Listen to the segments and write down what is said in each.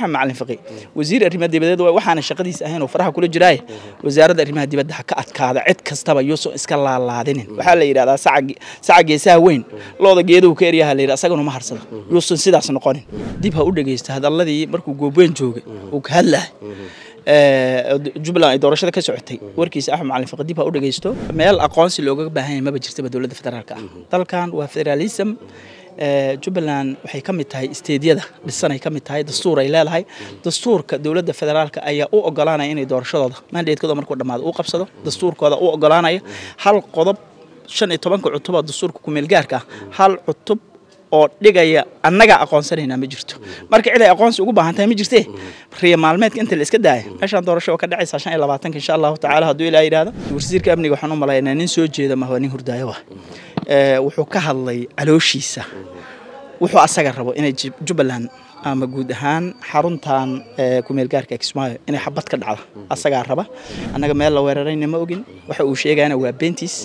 أحمد معلم فقي وزير الرماد الدبادة وحنا شقديس أهين وفرحة كل جراي وزارة الرماد الدبادة حكت كذا عد كستبا يوسف إسكال الله دينه وحلا يرادا ساعة جيسها وين لوضع جيدو كيريها اللي رأسه إنه مهرسة يوسف سيدا سنقانين ديبها أول جيست هذا الذي مركو جوبين جوج وكهله جبلان إدارة شركة سعودية وركيس أحمد معلم فقي ديبها أول جيستو ما الأقانس اللي وجب بهين ما بجرت بدولة الفدرال كا طلكان وفدراليسم Jubaland waxay ka mid tahay isteediyada dhisan ay ka mid tahay dastuur ay leedahay dastuurka dawladda federaalka ayaa u ogolaanaya inay doorashadooda mandatekooda markuu dhamaado u qabsado dastuurkooda u ogolaanaya hal qodob 15 cutub oo dastuurka ku meel gaarka ah hal cutub oo dhigaya annaga aqoonsanayna ma jirto marka cid ay aqoonsi ugu baahan tahay ma jirtee riyo maalmeedka inta la iska daayay meeshaan doorasho ka dhacaysa 25 insha Allah ta'ala haduu Ilaahay yiraahdo wasiirka amniga waxaan u maleynayaa nin soo jeeda ma hawani hurdaayo ah wuxuu ka hadlay calooshiisa wuxuu asaga rabo inay Jubaland ama guud ahaan xaruntan ku meel gaarka Kismaayo inay xabad ka dhacdo asaga raba anaga meel la weerarayna ma ogin waxa uu sheegayna waa beentiis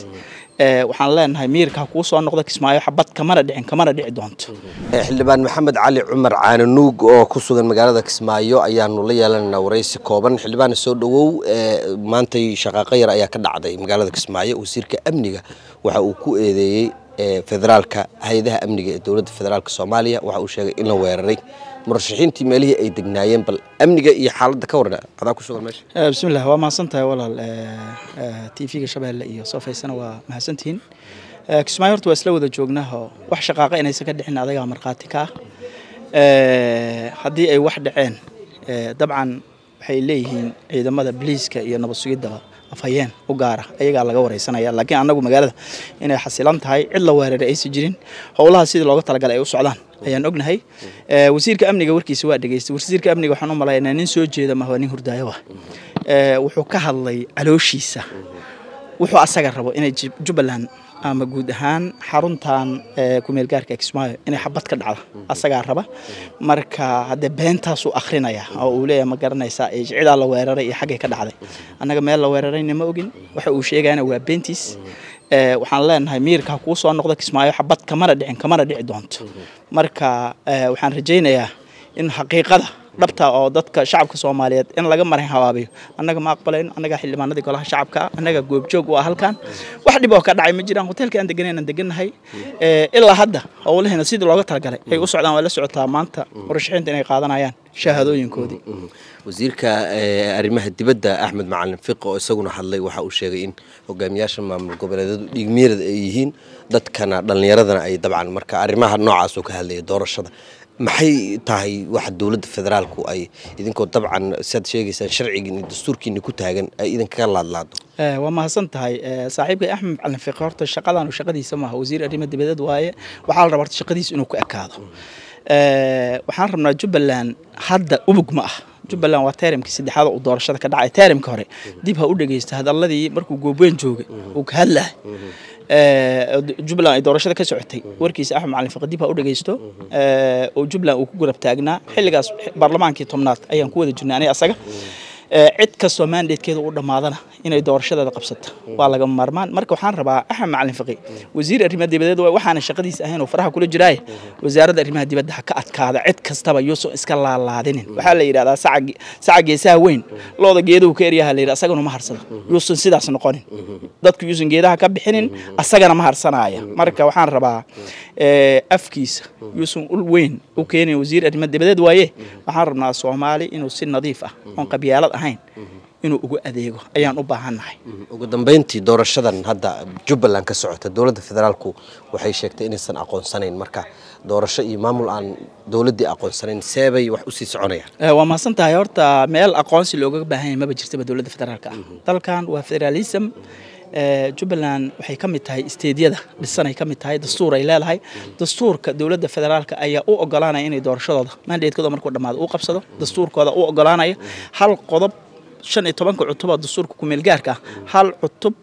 waxaan leenahay miirka ku soo noqdo Kismaayo xabad kamana dhici doonto xildhibaan Maxamed Cali Cumar Caananuug oo ku sugan magaalada Kismaayo ayaanu la yeelanaa waraysi kooban xildhibaan soo dhawow maanta shaqaqa yar ayaa ka dhacday magaalada Kismaayo wasiirka amniga waxa uu ku eedeeyay federaalka hay'adaha amniga ee dawladda federaalka Soomaaliya waxa uu sheegay in la weeraray murashaxiintii meelihii ay degnaayeen bal amniga iyo xaaladda ka warna adaa ku sugan meesha bismillaah waa mahadsantahay walaal TV-ga Shabeelle iyo Soofaysana waa mahadsantiin Kismaayo horta waa isla wada joognaa wax shaqaaqa inaysan ka dhicin adaga marqaati ka hadii ay wax dhaceen dabcan waxay leeyihiin ciidamada booliiska iyo nabad sugidda afayeen u gaar ah ayaga laga wareysanaya laakiin anagu magaalada inay xasilan tahay cid la weeraray ay si jirin howlaha sidii looga tala galay ay u socdaan ayaan ognahay wasiirka amniga warkiisa waa dhageystay wasiirka amniga waxaan u maleynayaa nin soo jeeda ma hawani hurdaayo ah wuxuu ka hadlay calooshiisa wuxuu asaga rabo inay Jubaland ama guud ahaan xaruntan ku meel gaarka Kismaayo inay xabad ka dhacdo asaga raba marka hada beentaas uu akhrinaya oo uu leeyahay ma garanaysa ay cid la weeraray iyo xagee ka dhacday anaga meel la weerarayna ma ogin waxa uu sheegayna waa beentiis waxaan leenahay miirka ku soo noqdo Kismaayo xabad kamana dhici doonto marka waxaan rajaynayaa in xaqiiqada dhabta oo dadka shacabka Soomaaliyeed in laga marin hawaabiyo anaga ma aqbalayn anaga xildhibaanada golaha shacabka anaga goobjoog waa halkan wax dhib oo ka dhacay ma jiraan hotelka aan deganayna deganahay ilaa hadda howlaheena sidii looga talagalay ay u socdaan wala socotaa maanta warshixinta inay qaadanayaan shahaadooyinkoodii wasiirka arrimaha dibadda Axmed Macallin Fiqi oo isaguna hadlay waxa uu sheegay in hogaamiyaasha maamul goboleedyadu dhigmiirad ay yihiin dadkana dhalinyaradana ay dabcan marka arrimaha noocaas oo ka hadlay doorashada maxay tahay wax dawladda federaalku ay idinkoo dabcan sad sheegaysan sharciiga dastuurkiina ku taagan ay idinka laadlaado waa mahadsan tahay saaxiibkay Axmed Macallin Fiqi horta shaqadan oo shaqadiisa ma aha wasiir arrimaha dibadda waaye waxa la rabaa shaqadiisa inuu ku ekaado waxaan rabnaa Jubaland hadda ubug ma ah Jubaland waa taarimka saddexaad oo doorashada ka dhacay taarimka hore dib ha u dhageystay hadalladii markuu goobeen joogay oo ka hadlay Jubaland doorashada ka socotay warkiisa Axmed Macallin Fiqi dib ha u dhageysto oo Jubaland uu ku gurab taagnaa xilligaas baarlamaankii 10aad ayaan ku wada jirnay aniga asaga cid ka Soomaaliyeedkeeda u dhamaadana inay doorashada qabsato waa laga marmaan marka waxaan rabaa Axmed Macallin Fiqi wasiir arrimaha dibadda waxaan shaqadiisa ahayn oo faraha kula jiray wasaaradda arrimaha dibadda ka adkaada cid kastaba Yusuf iska laalaadinin waxa la yiraahdaa saacad geesaha weyn looda geedo ka eriyaha la yiraahdo asagana ma harsado Yusuf sidaas noqonin dadku Yusuf geedaha ka bixinin asagana ma harsanaya marka waxaan rabaa afkiisa Yusuf ul weyn oo keenay wasiir arrimaha dibadda waaye waxaan rabnaa Soomaali inuu si nadiif ah oo qabiyalad ahayn inuu ugu adeego ayaan u baahanahay ugu dambeyntii doorashadan hadda Jubaland ka socota dawladda federaalku waxay sheegtay inaysan aqoonsanayn marka doorasho iyo maamul aan dawladda aqoonsanayn seebay wax u sii soconayaan waa ma santahay horta meel aqoonsi looga baahan yahay ma jirto dawladda federaalka dalkan waa federalism Jubaland waxay ka mid tahay isteediyada dhisan ay ka mid tahay dastuur ay leedahay dastuurka dawladda federaalka ayaa u ogolaanaya inay doorashadooda mandatekooda markuu dhamaado u qabsado dastuurkooda u ogolaanaya hal qodob 15 cutub oo dastuurka ku meel gaarka ah hal cutub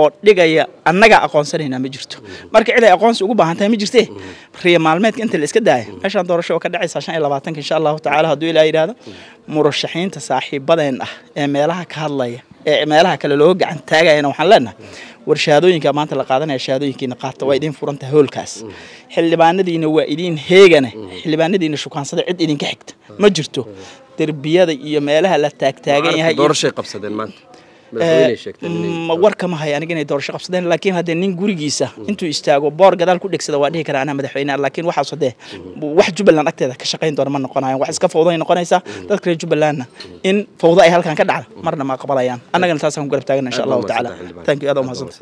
oo dhigaya annaga aqoonsanayna ma jirto marka cid ay aqoonsi ugu baahan tahay ma jirtee riyo maalmeedka inta la iska daayay meeshaan doorasho ka dhacaysa 25 insha Allah ta'ala haduu Ilaahay yiraahdo murashaxiinta saaxiibadeen ah ee meelaha ka hadlaya meelaha kale loo gacan taagayna waxaan leenahay warshadooyinka maanta la qaadanaya shaadooyinkiina qaata way idin furanta hoolkaas xillibaanadiina waa idin heegana xillibaanadiina shukaansada cid idin ka xigta ma jirto tarbiyada iyo meelaha la taagtaagan yahay doorashay qabsadeen maanta ma warka ma hay aniga inay doorasho qabsadeen laakiin hadda nin gurigiisa intuu istaago boor gadaal ku dhigsada waa dhihi karaa ana madaxweynaha laakiin waxa soo dee wax Jubaland agteeda ka shaqayn doona ma noqonayaan wax iska fawdo ay noqonaysaa dadka Jubalandna in fawdo ay halkan ka dhacdo marna ma qabalayaan anagana taas aan ku garab taagna insha Allah taala thank you aad oo mahadsan